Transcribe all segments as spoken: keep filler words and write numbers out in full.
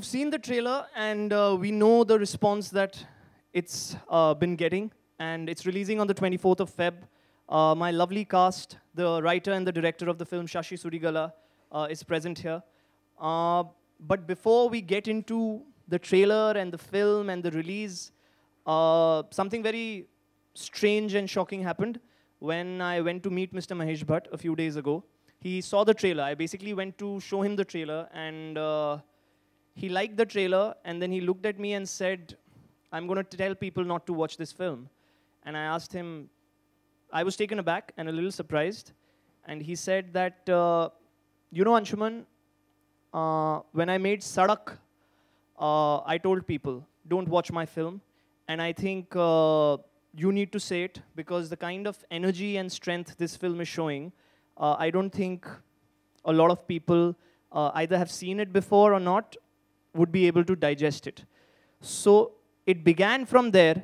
you've seen the trailer, and uh, we know the response that it's uh, been getting. And it's releasing on the twenty-fourth of February. Uh, my lovely cast, the writer and the director of the film, Shashi Sudigala, uh, is present here. Uh, but before we get into the trailer and the film and the release, uh, something very strange and shocking happened when I went to meet Mister Mahesh Bhatt a few days ago. He saw the trailer. I basically went to show him the trailer, and uh, he liked the trailer, and then he looked at me and said, I'm going to tell people not to watch this film. And I asked him, I was taken aback and a little surprised. And he said that, uh, you know, Anshuman, uh, when I made Sadak, uh, I told people, don't watch my film. And I think uh, you need to say it, because the kind of energy and strength this film is showing, uh, I don't think a lot of people uh, either have seen it before or not would be able to digest it. So it began from there.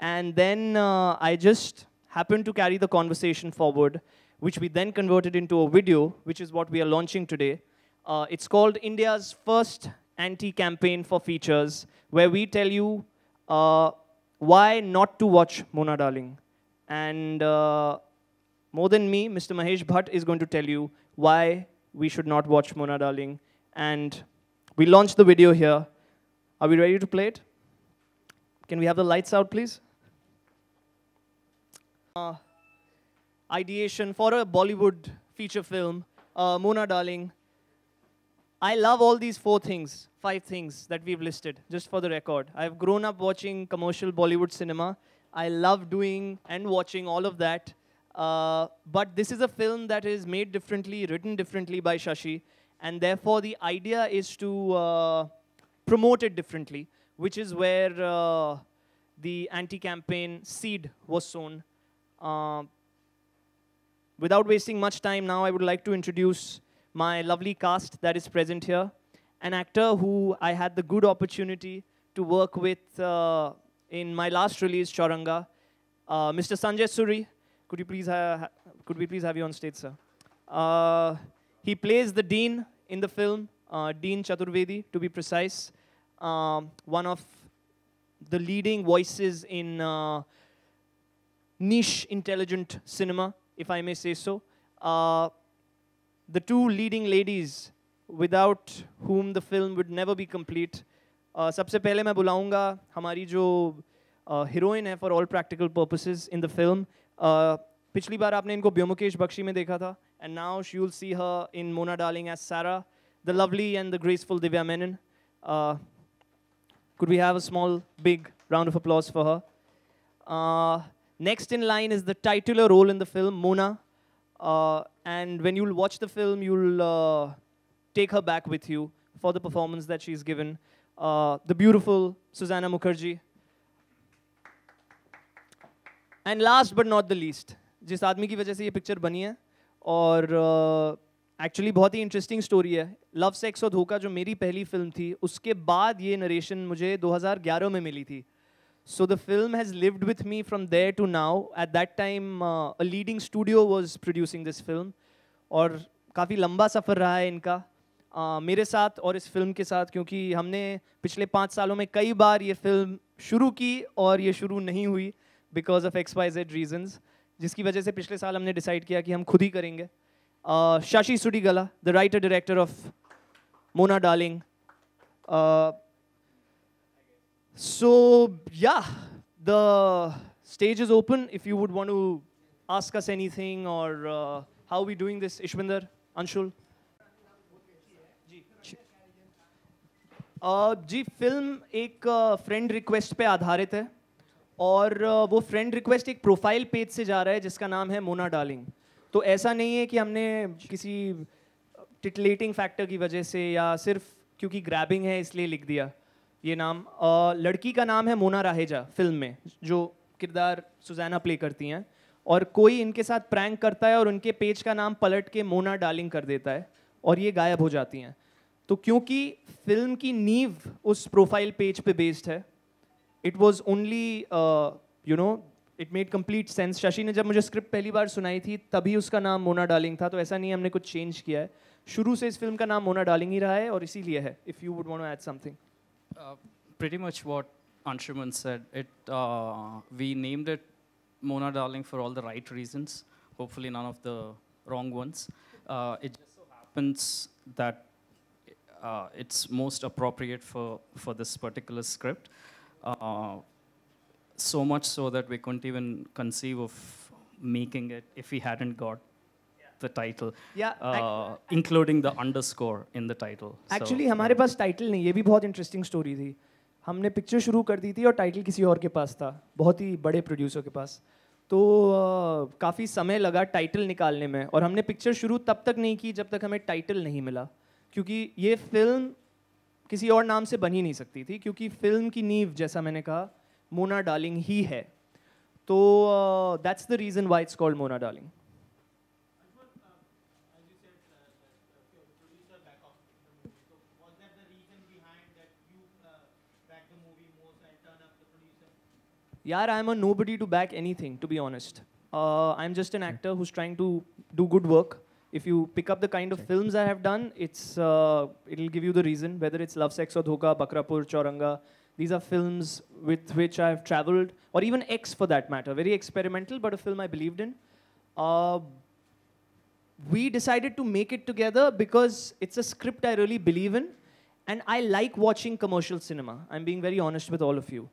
And then uh, I just happened to carry the conversation forward, which we then converted into a video, which is what we are launching today. Uh, it's called India's first anti-campaign for features, where we tell you uh, why not to watch Mona Darling. And uh, more than me, Mister Mahesh Bhatt is going to tell you why we should not watch Mona Darling. And we launched the video here. Are we ready to play it? Can we have the lights out, please? Uh, ideation for a Bollywood feature film, uh, Mona Darling. I love all these four things, five things that we've listed, just for the record. I've grown up watching commercial Bollywood cinema. I love doing and watching all of that. Uh, but this is a film that is made differently, written differently by Shashi. And therefore, the idea is to uh, promote it differently, which is where uh, the anti-campaign seed was sown. Uh, without wasting much time now, I would like to introduce my lovely cast that is present here. An actor who I had the good opportunity to work with uh, in my last release, Chauranga, uh, Mister Sanjay Suri. Could you please ha could we please have you on stage, sir? Uh, he plays the Dean in the film, uh, Dean Chaturvedi, to be precise. Um, one of the leading voices in uh, niche intelligent cinema, if I may say so. Uh, the two leading ladies, without whom the film would never be complete. Sabse pehle main bulaunga hamari jo heroine hai for all practical purposes in the film. Pichli baar aapne inko Byomkesh Bakshi mein dekha tha, and now she will see her in Mona Darling as Sarah, the lovely and the graceful Divya Menon. Uh, Could we have a small, big round of applause for her? Uh, next in line is the titular role in the film, Mona. Uh, and when you'll watch the film, you'll uh, take her back with you for the performance that she's given. Uh, the beautiful Suzanna Mukherjee. And last but not the least, jis aadmi ki wajah se ye picture bani hai, aur actually बहुत ही interesting story है. Love, Sex, and Deception, जो मेरी पहली film थी, उसके बाद ये narration मुझे twenty eleven में मिली थी. So the film has lived with me from there to now. At that time, uh, a leading studio was producing this film, और काफी लंबा सफर रहा है इनका uh, मेरे साथ और इस film के साथ, क्योंकि हमने पिछले पाँच सालों में कई बार ये film शुरू की और ये शुरू नहीं हुई because of X Y Z reasons, जिसकी वजह से पिछले साल हमने decide किया कि हम खुद ही करेंगे. Uh, Shashi Sudigala, the writer-director of Mona Darling. Uh, so, yeah, the stage is open. If you would want to ask us anything or uh, how are we doing this, Ishwinder, Anshul? Ji, film एक friend request पे आधारित है और वो friend request एक profile page से जा रहा है जिसका नाम है Mona Darling. तो ऐसा नहीं है कि हमने किसी टिटलेटिंग फैक्टर की वजह से या सिर्फ क्योंकि ग्रैबिंग है इसलिए लिख दिया ये नाम. आ, लड़की का नाम है मोना राहेजा फिल्म में, जो किरदार सुजैना प्ले करती हैं, और कोई इनके साथ प्रैंक करता है और उनके पेज का नाम पलट के मोना डार्लिंग कर देता है और ये गायब हो जाती हैं. तो क्योंकि फिल्म की नींव उस प्रोफाइल पेज पे बेस्ड है, it was only you know It made complete sense. Shashi ने जब मुझे script पहली बार सुनाई थी, तभी उसका नाम Mona Darling था, तो ऐसा नहीं हमने कुछ change किया है. शुरू से इस film का नाम Mona Darling ही रहा है और इसीलिए है. If you would want to add something. Uh, pretty much what Anshuman said. It uh, we named it Mona Darling for all the right reasons. Hopefully none of the wrong ones. Uh, it just so happens that uh, it's most appropriate for for this particular script. Uh, so much so that we couldn't even conceive of making it if we hadn't got yeah. the title, yeah, uh, including the underscore in the title. Actually, so, हमारे पास title नहीं, ये भी बहुत interesting story थी. हमने picture शुरू कर दी थी और title किसी और के पास था, बहुत ही बड़े producer के पास. तो uh, काफी समय लगा title निकालने में और हमने picture शुरू तब तक नहीं की जब तक हमें title नहीं मिला, क्योंकि ये film किसी और नाम से बन ही नहीं सकती थी, क्योंकि film की नींव जैसा मैंने कहा Mona Darling ही है. तो uh, that's the reason why it's called Mona Darling. Yeah, I'm a nobody to back anything, to be honest. Uh, I'm just an actor who's trying to do good work. If you pick up the kind of films I have done, it's uh, it'll give you the reason, whether it's Love, Sex, or Dhoka, Bakrapur, Chauranga. These are films with which I've traveled, or even X for that matter. Very experimental, but a film I believed in. Uh, we decided to make it together because it's a script I really believe in, and I like watching commercial cinema. I'm being very honest with all of you.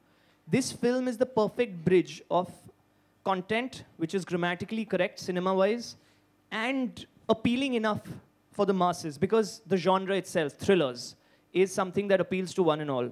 This film is the perfect bridge of content, which is grammatically correct cinema-wise, and appealing enough for the masses, because the genre itself, thrillers, is something that appeals to one and all.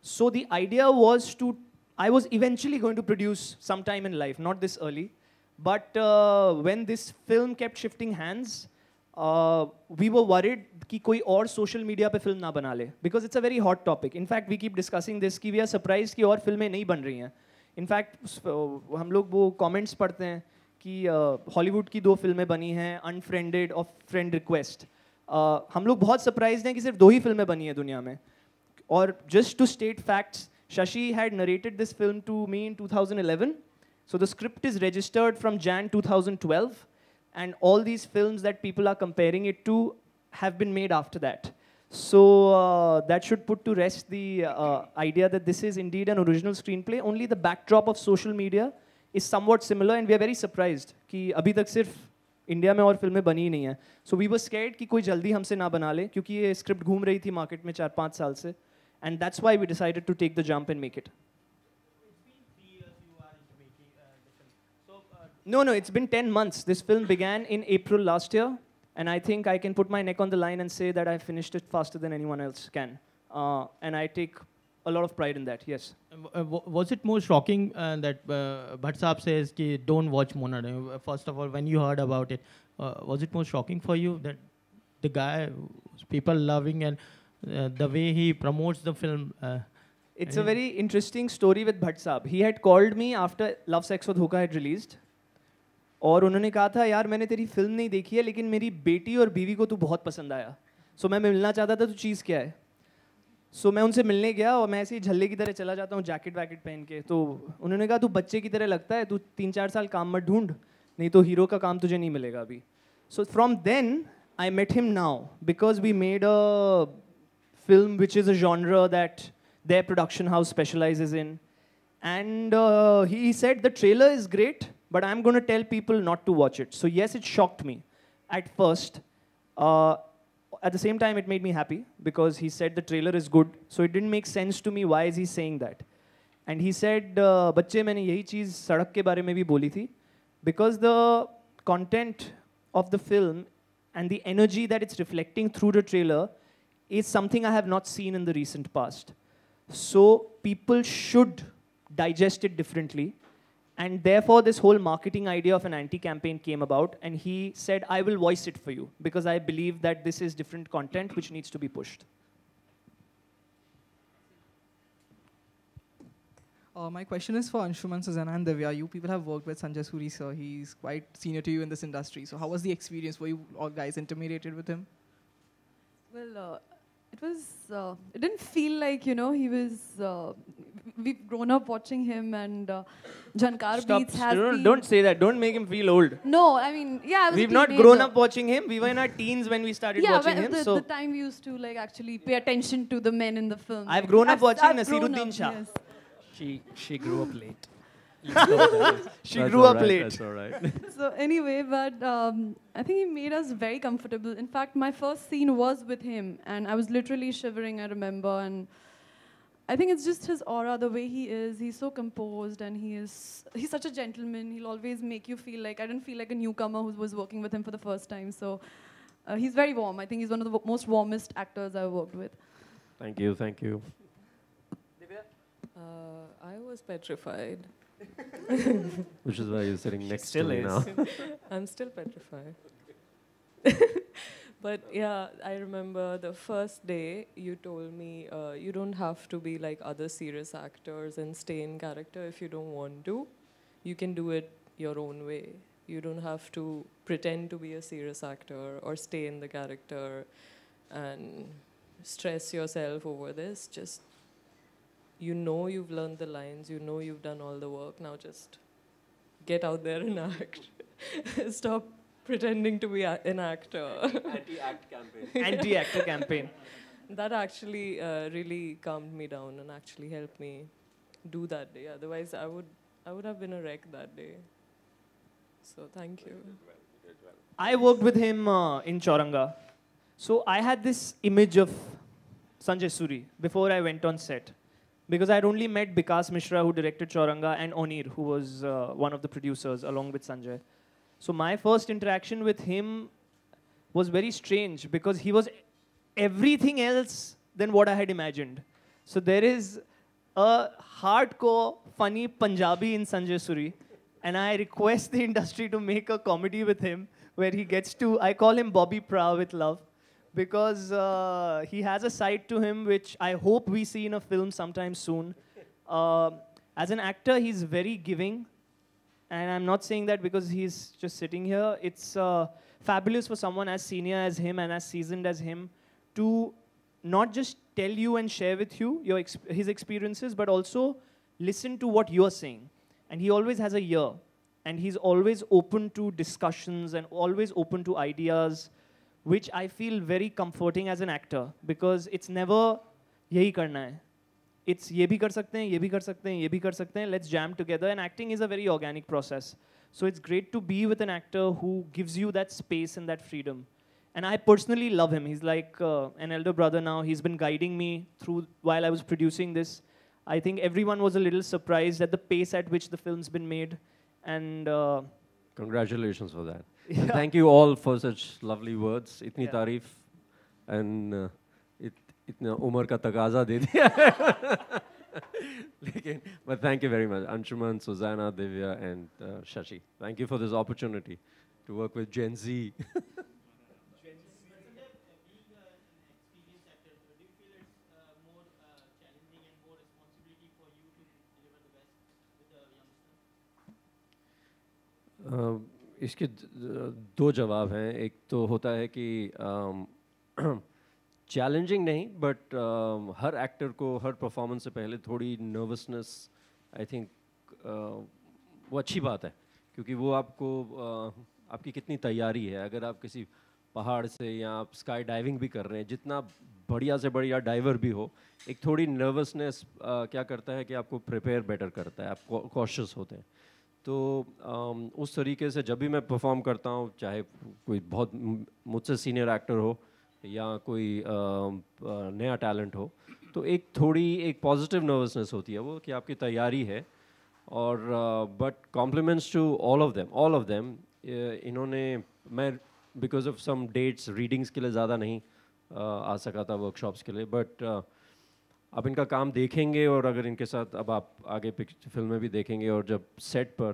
So the idea was to, I was eventually going to produce sometime in life, not this early, but uh, when this film kept shifting hands, uh, we were worried कि कोई और social media पे film ना बना ले, because it's a very hot topic. In fact, we keep discussing this कि we are surprised कि और फिल्में नहीं बन रही हैं. In fact, हम लोग वो comments पढ़ते हैं कि uh, Hollywood की दो फिल्में बनी हैं, Unfriended और Friend Request. Uh, हम लोग बहुत surprised हैं कि सिर्फ दो ही फिल्में बनी हैं दुनिया में. Or just to state facts, Shashi had narrated this film to me in two thousand eleven. So the script is registered from January two thousand twelve. And all these films that people are comparing it to have been made after that. So uh, that should put to rest the uh, idea that this is indeed an original screenplay. Only the backdrop of social media is somewhat similar. And we are very surprised that abhi tak sirf India में और फिल्में बनी ही नहीं हैं. So we were scared कि कोई जल्दी हमसे ना बना ले, क्योंकि ये स्क्रिप्ट घूम रही थी मार्केट में चार पाँच साल से. And that's why we decided to take the jump and make it. It's been three years you are making uh, the film. So, uh, no, no, it's been ten months. This film began in April last year. And I think I can put my neck on the line and say that I finished it faster than anyone else can. Uh, and I take a lot of pride in that, yes. Uh, was it more shocking uh, that uh, Bhatt Saab says, ki don't watch Mona Darling? First of all, when you heard about it, uh, was it more shocking for you that the guy, people loving and Uh, the way he promotes the film. Uh, it's a very interesting story with Bhatt Saab. He had called me after Love, Sex, and Dhoka had released. और उन्होंने कहा था यार मैंने तेरी film नहीं देखी है लेकिन मेरी बेटी और बीवी को तू बहुत पसंद आया. So मैं मिलना चाहता था तू चीज़ क्या है. So मैं उनसे मिलने गया और मैं ऐसे ही झल्ले की तरह चला जाता हूँ जैकेट वैकेट पहन के. तो उन्होंने कहा तू बच्चे की तरह लगता है, तू तीन चार साल काम मत ढूंढ, नहीं तो हीरो का काम तुझे नहीं मिलेगा अभी. So from then I met him now because we made a film which is a genre that their production house specializes in. And uh, he said, the trailer is great, but I'm going to tell people not to watch it. So yes, it shocked me at first. Uh, at the same time, it made me happy because he said the trailer is good. So it didn't make sense to me, why is he saying that? And he said, uh, बच्चे मैंने यही चीज़ सड़क के बारे में भी बोली थी, because the content of the film and the energy that it's reflecting through the trailer is something I have not seen in the recent past. So people should digest it differently. And therefore, this whole marketing idea of an anti-campaign came about. And he said, I will voice it for you, because I believe that this is different content which needs to be pushed. Uh, my question is for Anshuman, Suzanna, and Divya. You people have worked with Sanjay Suri, sir. He's quite senior to you in this industry. So how was the experience? Were you all guys intimidated with him? Well, uh, It was, uh, it didn't feel like, you know, he was, uh, we've grown up watching him and uh, Jhankar Stop, Beats has don't, been... Don't say that, don't make him feel old. No, I mean, yeah, I was We've not grown up watching him, we were in our teens when we started yeah, watching him. Yeah, so the time we used to like actually pay attention to the men in the film. I've like, grown up I've, watching Nasiruddin Shah. Yes. She, she grew up late. she that's grew up right, late. That's all right. So anyway, but um, I think he made us very comfortable. In fact, my first scene was with him, and I was literally shivering, I remember. And I think it's just his aura, the way he is. He's so composed, and he is he's such a gentleman. He'll always make you feel like, I didn't feel like a newcomer who was working with him for the first time. So uh, he's very warm. I think he's one of the most warmest actors I've worked with. Thank you, thank you. Divya? Uh, I was petrified. Which is why you're sitting next still to me now. I'm still petrified. But yeah, I remember the first day you told me uh, you don't have to be like other serious actors and stay in character if you don't want to. You can do it your own way. You don't have to pretend to be a serious actor or stay in the character and stress yourself over this. Just you know you've learned the lines, you know you've done all the work, now just get out there and act. Stop pretending to be an actor. Anti-act campaign. Anti-actor campaign. That actually uh, really calmed me down and actually helped me do that day. Otherwise, I would, I would have been a wreck that day. So thank you. I worked with him uh, in Chauranga. So I had this image of Sanjay Suri before I went on set. Because I had only met Bikas Mishra, who directed Chauranga, and Onir, who was uh, one of the producers, along with Sanjay. So my first interaction with him was very strange, because he was everything else than what I had imagined. So there is a hardcore, funny Punjabi in Sanjay Suri, and I request the industry to make a comedy with him, where he gets to, I call him Bobby Prow with Love. Because uh, he has a side to him which I hope we see in a film sometime soon. Uh, as an actor, he's very giving. And I'm not saying that because he's just sitting here. It's uh, fabulous for someone as senior as him and as seasoned as him to not just tell you and share with you your exp his experiences, but also listen to what you're saying. And he always has a ear. And he's always open to discussions and always open to ideas, which I feel very comforting as an actor, because it's never yehi karna hai. It's ye bhi kar sakte hain, ye bhi kar sakte hain, ye bhi kar sakte hain, let's jam together. And acting is a very organic process. So it's great to be with an actor who gives you that space and that freedom. And I personally love him. He's like uh, an elder brother now. He's been guiding me through while I was producing this. I think everyone was a little surprised at the pace at which the film's been made. And uh, congratulations for that. Yeah. Thank you all for such lovely words. Itni yeah. Tarif and uh, it, itna umar ka taqaza de diya. Lekin, but thank you very much, Anshuman, Suzanna, Divya, and uh, Shashi. Thank you for this opportunity to work with Gen Z. Gen Z. Being an experienced actor, do you feel it's more challenging and more responsibility for you to deliver the best with the youngsters? इसके दो जवाब हैं. एक तो होता है कि challenging नहीं, बट हर एक्टर को हर परफॉर्मेंस से पहले थोड़ी नर्वसनेस, आई थिंक वो अच्छी बात है, क्योंकि वो आपको आपकी कितनी तैयारी है. अगर आप किसी पहाड़ से या आप स्काई डाइविंग भी कर रहे हैं, जितना बढ़िया से बढ़िया डाइवर भी हो, एक थोड़ी नर्वसनेस क्या करता है कि आपको प्रिपेयर बेटर करता है, आप कॉशियस होते हैं. तो उस तरीके से जब भी मैं परफॉर्म करता हूँ, चाहे कोई बहुत मुझसे सीनियर एक्टर हो या कोई नया टैलेंट हो, तो एक थोड़ी एक पॉजिटिव नर्वसनेस होती है, वो कि आपकी तैयारी है. और but compliments to all of them, all of them इन्होंने, मैं because of some dates readings के लिए ज़्यादा नहीं आ सका था वर्कशॉप्स के लिए, बट आप इनका काम देखेंगे और अगर इनके साथ अब आप आगे पिक्चर फिल्म में भी देखेंगे, और जब सेट पर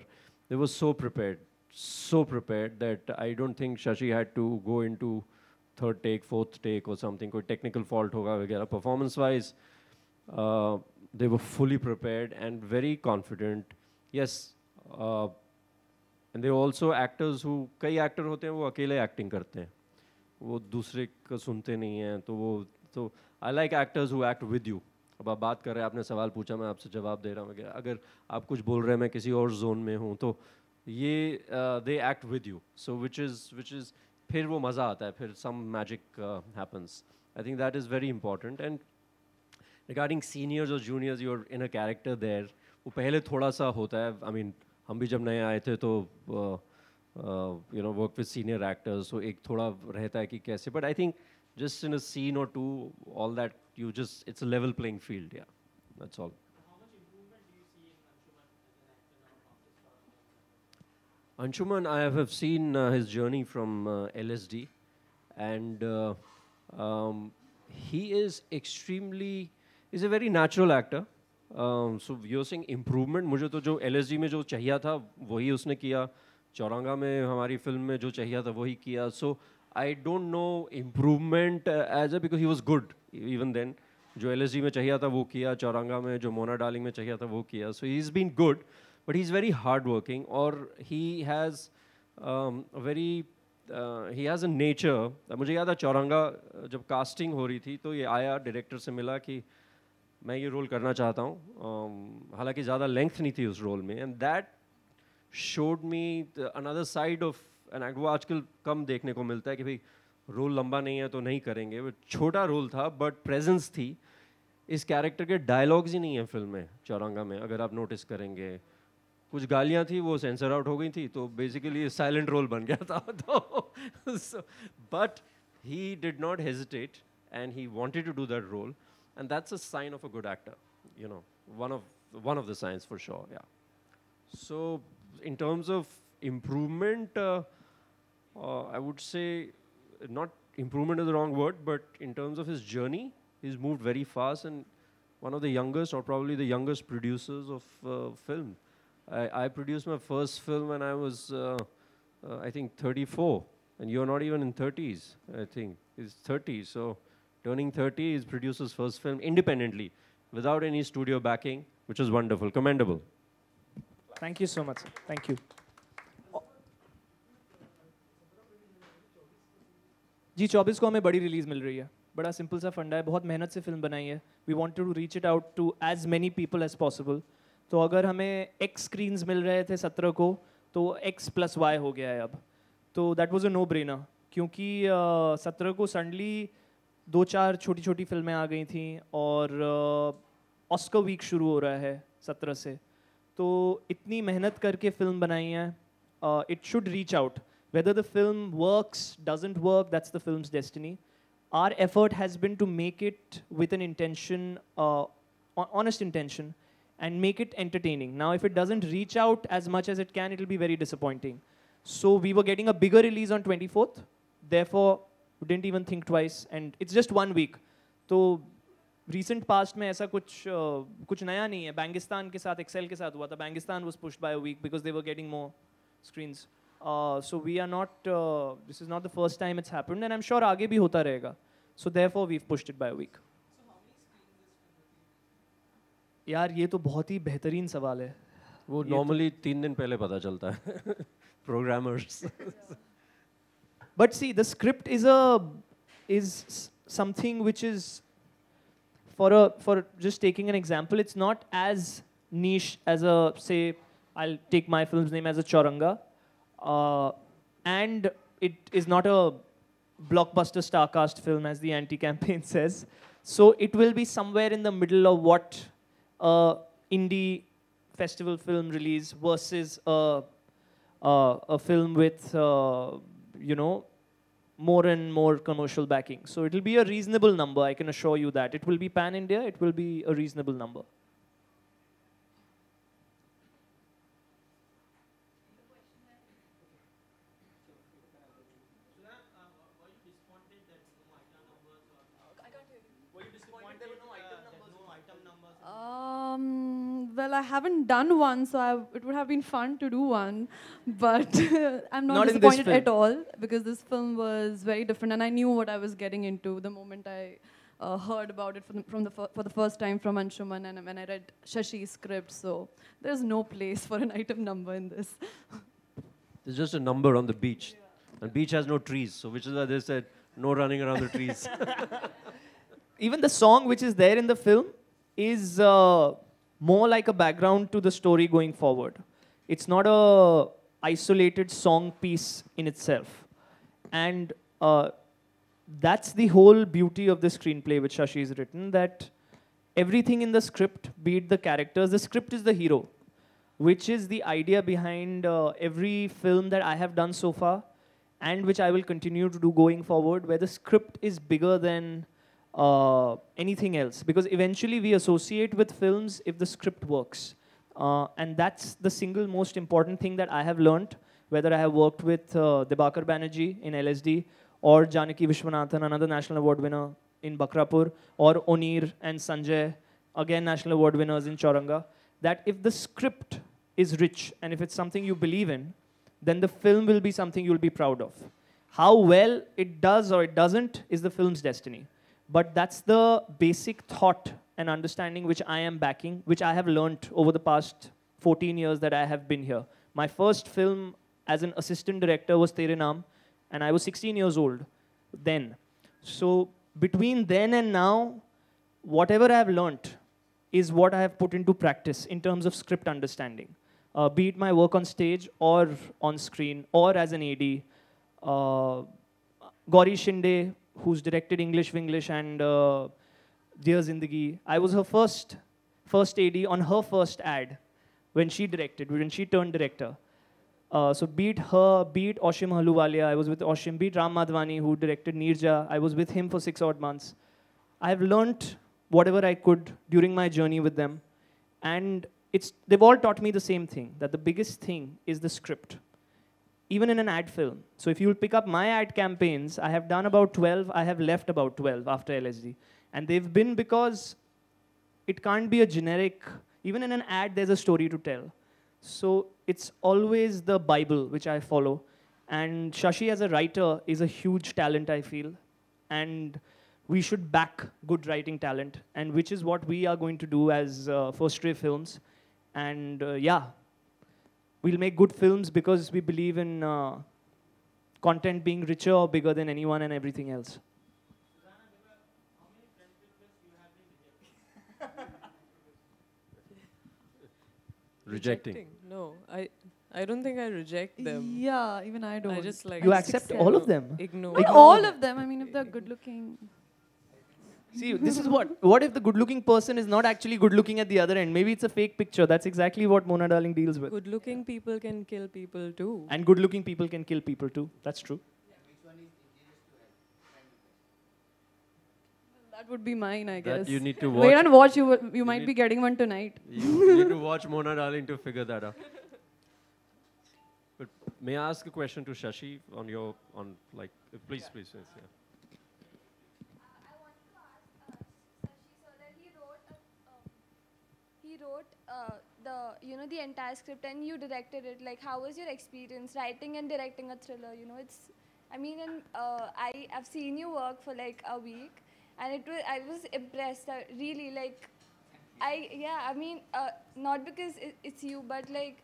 they was so prepared, so prepared that I don't think Shashi had to go into third take, fourth take और समथिंग, कोई टेक्निकल फॉल्ट होगा वगैरह. Performance wise they were fully prepared and very confident. Yes, and they also actors who, कई actor होते हैं वो अकेले acting करते हैं, वो दूसरे का सुनते नहीं हैं, तो वो So I like actors who act with you. अब आप बात कर रहे हैं, आपने सवाल पूछा, मैं आपसे जवाब दे रहा हूँ. अगर आप कुछ बोल रहे हैं, मैं किसी और जोन में हूँ, तो ये they act with you. So which is which is फिर वो मज़ा आता है, फिर some magic uh, happens. I think that is very important. And regarding seniors or juniors, you're in a character there. वो पहले थोड़ा सा होता है. I mean, हम भी जब नए आए थे तो uh, uh, you know work with senior actors, so एक थोड़ा रहता है कि कैसे. But I think just in a scene or two, all that you just it's a level playing field. Yeah, that's all. How much improvement do you see in Anshuman as an actor now? Anshuman, I have seen uh, his journey from uh, L S D, and uh, um, he is extremely. He's a very natural actor. Um, so you're saying improvement? मुझे तो जो L S D में जो चाहिए था वही उसने किया. चौरंगा में हमारी फिल्म में जो चाहिए था वही किया. So I don't know improvement uh, as a because he was good even then. जो L S D में चाहिए था वो किया, चौरंगा में जो मोना डार्लिंग में चाहिए था वो किया. So he's been good, but he's very hardworking, or he has um, a very uh, he has a nature. मुझे याद है चौरंगा जब कास्टिंग हो रही थी तो ये आया डायरेक्टर से मिला कि मैं ये रोल करना चाहता हूँ. um, हालांकि ज़्यादा लेंथ नहीं थी उस रोल में, and that showed me the, another side of and वो आजकल कम देखने को मिलता है कि भाई रोल लंबा नहीं है तो नहीं करेंगे. वो छोटा रोल था बट प्रेजेंस थी. इस कैरेक्टर के डायलॉग्स ही नहीं है फिल्म में. चौरंगा में अगर आप नोटिस करेंगे कुछ गालियाँ थी वो सेंसर आउट हो गई थी, तो बेसिकली साइलेंट रोल बन गया था. तो but he did not hesitate and he wanted to do that role, and that's a sign of a good actor, you know, one of one of the signs for sure. Yeah so in terms of improvement, uh, uh, I would say not improvement is the wrong word, but in terms of his journey, he's moved very fast, and one of the youngest or probably the youngest producers of uh, film. I, I produced my first film when I was, uh, uh, I think, thirty-four, and you're not even in thirties, I think. He's thirty, so turning thirty, he's produced his first film independently, without any studio backing, which is wonderful, commendable. Thank you so much, sir. Thank you. जी चौबीस को हमें बड़ी release मिल रही है. बड़ा simple सा फंडा है, बहुत मेहनत से फिल्म बनाई है. We wanted to reach it out to as many people as possible. तो अगर हमें एक्स स्क्रीन्स मिल रहे थे सत्रह को, तो एक्स प्लस वाई हो गया है अब. तो that was a no brainer, क्योंकि सत्रह को सडनली दो चार छोटी छोटी फिल्में आ गई थी, और ऑस्कर वीक शुरू हो रहा है सत्रह से. तो इतनी मेहनत करके फिल्म बनाई है, it should reach out. Whether the film works, doesn't work, that's the film's destiny. Our effort has been to make it with an intention, uh, honest intention, and make it entertaining. Now, if it doesn't reach out as much as it can, it'll be very disappointing. So we were getting a bigger release on twenty-fourth. Therefore, we didn't even think twice. And it's just one week. So recent past mein aisa kuch uh, kuch naya nahi hai. Bangistan ke saath, Excel ke saath hua tha. Bangistan was pushed by a week because they were getting more screens. Uh, so we are not, uh, this is not the first time it's happened, and I'm sure aage bhi hota rahega. So therefore we've pushed it by a week. So how many screens is it? Yaar, ye to bahut hi behtareen sawal hai. Wo normally teen din pehle pata chalta hai. Programmers. But see, the script is a is something which is for a for just taking an example, it's not as niche as a say I'll take my film's name as a Chauranga. Uh, and it is not a blockbuster star cast film, as the anti-campaign says. So it will be somewhere in the middle of what uh, indie festival film release versus uh, uh, a film with, uh, you know, more and more commercial backing. So it'll be a reasonable number, I can assure you that. It will be pan-India, it will be a reasonable number. Well, I haven't done one, so I've, it would have been fun to do one, but I'm not, not disappointed at all, because this film was very different, and I knew what I was getting into the moment I uh, heard about it from, from the for the first time from Anshuman, and when I read Shashi's script. So there's no place for an item number in this. There's just a number on the beach, yeah. And beach has no trees, so which is why they said no running around the trees. even the song which is there in the film is uh, more like a background to the story going forward. It's not a isolated song piece in itself. And uh, that's the whole beauty of the screenplay which Shashi has written, that everything in the script, be it the characters, the script is the hero, which is the idea behind uh, every film that I have done so far and which I will continue to do going forward, where the script is bigger than uh, anything else. Because eventually we associate with films if the script works. Uh, and that's the single most important thing that I have learned, whether I have worked with uh, Dibakar Banerjee in L S D or Janaki Vishwanathan, another National Award winner in Bakrapur, or Onir and Sanjay, again National Award winners in Chauranga, that if the script is rich and if it's something you believe in, then the film will be something you'll be proud of. How well it does or it doesn't is the film's destiny. But that's the basic thought and understanding which I am backing, which I have learned over the past fourteen years that I have been here. My first film as an assistant director was Tere Nam, and I was sixteen years old then. So between then and now, whatever I have learned is what I have put into practice in terms of script understanding. Uh, be it my work on stage or on screen or as an A D. Uh, Gauri Shinde, who's directed English Vinglish and uh, Dear Zindagi. I was her first, first A D on her first ad when she directed, when she turned director. Uh, so be it her, be it Oshim Haluwalia, I was with Oshim, be it Ram Madhwani who directed Neerja, I was with him for six odd months. I've learned whatever I could during my journey with them. And it's, they've all taught me the same thing, that the biggest thing is the script, even in an ad film. So if you'll pick up my ad campaigns, I have done about twelve, I have left about twelve after L S D. And they've been because it can't be a generic, even in an ad, there's a story to tell. So it's always the Bible which I follow. And Shashi as a writer is a huge talent, I feel. And we should back good writing talent, and which is what we are going to do as uh, First Ray Films. And uh, yeah, we'll make good films because we believe in uh, content being richer or bigger than anyone and everything else. Rejecting. Rejecting. No, I I don't think I reject them. Yeah, even I don't. I just like you accept all of them. Ignore. Not all of them. I mean, if they're good looking. See, this is what. What if the good looking person is not actually good looking at the other end? Maybe it's a fake picture. That's exactly what Mona Darling deals with. Good looking people can kill people too. And good looking people can kill people too. That's true. Yeah. Which one is easiest to help? That would be mine, I guess. That you need to watch. Wait and watch. You you, you might be getting one tonight. You need to watch Mona Darling to figure that out. But may I ask a question to Shashi on your on like uh, please yeah. please yes, yeah. Wrote uh, the you know the entire script and you directed it. Like, how was your experience writing and directing a thriller? You know, it's I mean, and uh, I have seen you work for like a week, and it was I was impressed. Uh, really, like, I yeah. I mean, uh, not because it, it's you, but like,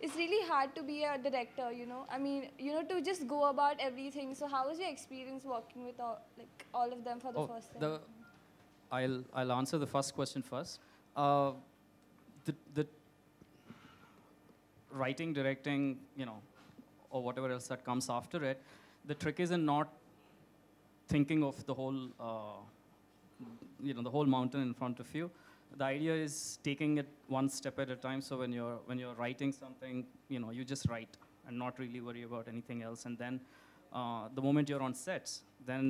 it's really hard to be a director. You know, I mean, you know, to just go about everything. So, how was your experience working with all, like all of them for the oh, first time? The, I'll I'll answer the first question first. Uh, The, the writing, directing, you know, or whatever else that comes after it, the trick is in not thinking of the whole, uh, you know, the whole mountain in front of you. The idea is taking it one step at a time. So when you're when you're writing something, you know, you just write and not really worry about anything else. And then uh, the moment you're on sets, then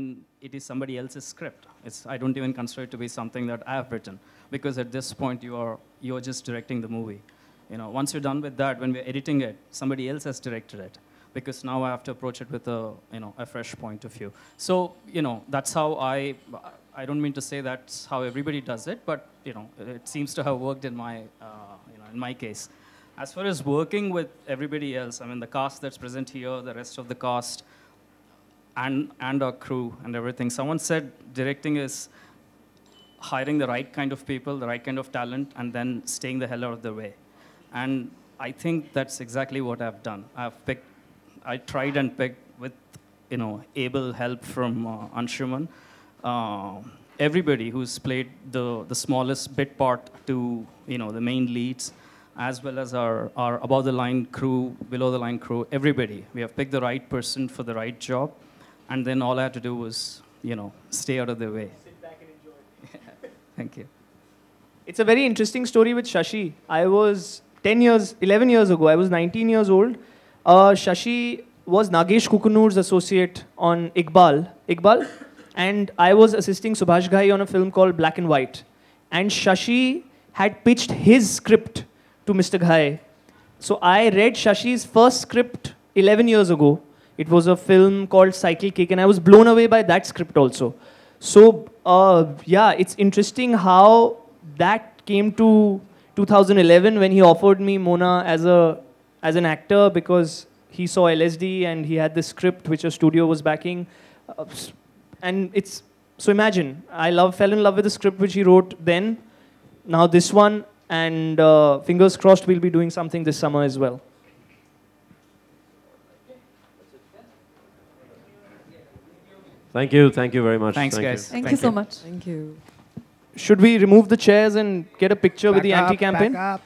it is somebody else's script. It's, I don't even consider it to be something that I have written, because at this point you are you're just directing the movie. You know, once you're done with that, when we're editing it, somebody else has directed it, because now I have to approach it with a you know a fresh point of view. So you know that's how I I don't mean to say that's how everybody does it, but you know it seems to have worked in my uh, you know in my case. As far as working with everybody else, I mean the cast that's present here, the rest of the cast. And, and our crew and everything. Someone said directing is hiring the right kind of people, the right kind of talent, and then staying the hell out of the way. And I think that's exactly what I've done. I've picked, I tried and picked with, you know, able help from uh, Anshuman, uh, everybody who's played the, the smallest bit part to, you know, the main leads, as well as our, our above-the-line crew, below-the-line crew, everybody. We have picked the right person for the right job, and then all I had to do was, you know, stay out of their way. Sit back and enjoy. Yeah. Thank you. It's a very interesting story with Shashi. I was ten years, eleven years ago, I was nineteen years old. Uh, Shashi was Nagesh Kukunur's associate on Iqbal. Iqbal? And I was assisting Subhash Ghai on a film called Black and White. And Shashi had pitched his script to Mister Ghai. So I read Shashi's first script eleven years ago. It was a film called Cycle Kick, and I was blown away by that script also. So, uh, yeah, it's interesting how that came to two thousand eleven when he offered me Mona as, a, as an actor, because he saw L S D and he had the script which a studio was backing. Uh, and it's, so imagine, I love, fell in love with the script which he wrote then, now this one, and uh, fingers crossed we'll be doing something this summer as well. Thank you, thank you very much. Thanks, thank guys. You. Thank, thank you so much. Thank you. Should we remove the chairs and get a picture back with the anti-campaign?